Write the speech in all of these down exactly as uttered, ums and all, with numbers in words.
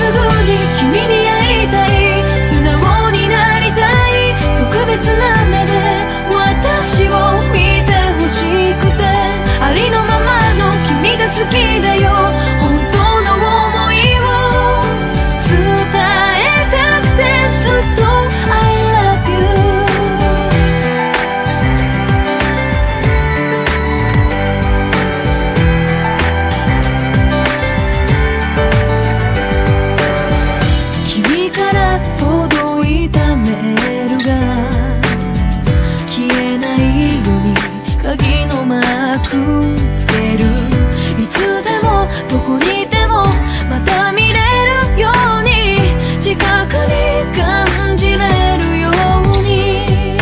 すぐに君に会いたい、素直になりたい、特別な目で私を見てほしくて、ありのままの君が好きだよ、本当の想いを伝えたくてずっと I love you。 どこにいてもまた見れるように、近くに感じれるように、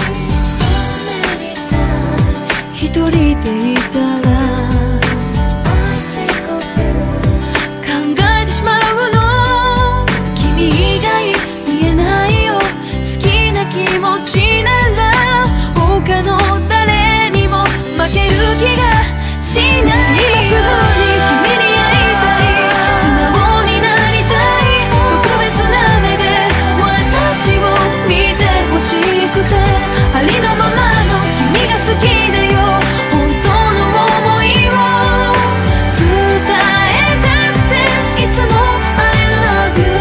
一人でいたら考えてしまうの、君以外見えないよ、好きな気持ちなら他の誰にも負ける気がしないよ。 ありのままの君が好きだよ、本当の想いを伝えたくていつも I love you。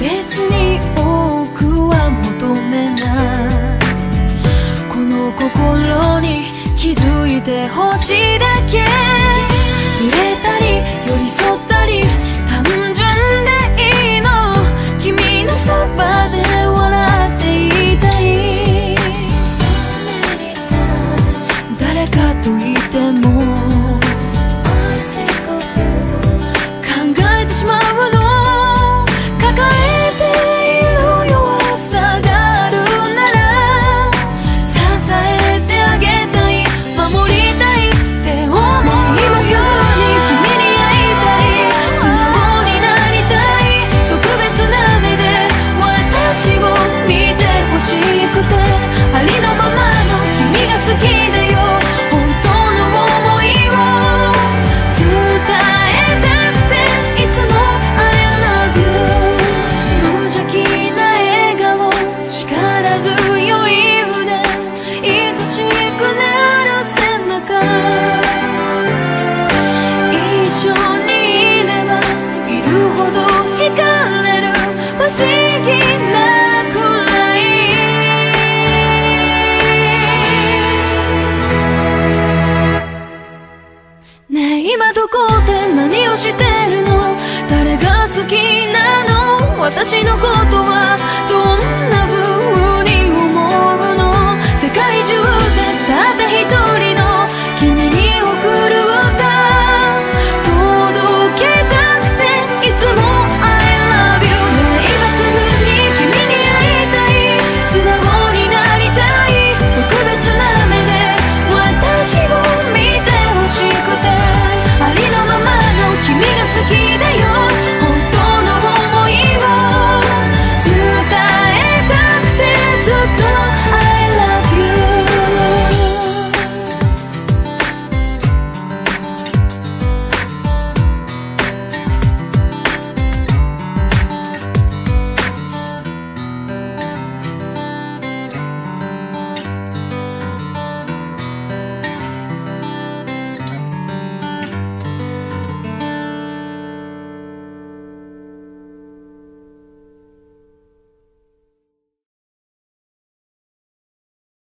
別に多くは求めない、この心に気づいてほしいだけ、触れたり寄り添ったり単純でいいの、君のそばで笑っていたい、誰かといても考えてしまうの、抱えている弱さがあるなら支えてあげて、 ありのままの君が好きだよ、本当の想いを伝えたくていつも I love you。 無邪気な笑顔、力強い腕、愛しくなる背中、一緒にいればいるほど惹かれる不思議な 何をしてるの、誰が好きなの、私のことはどんな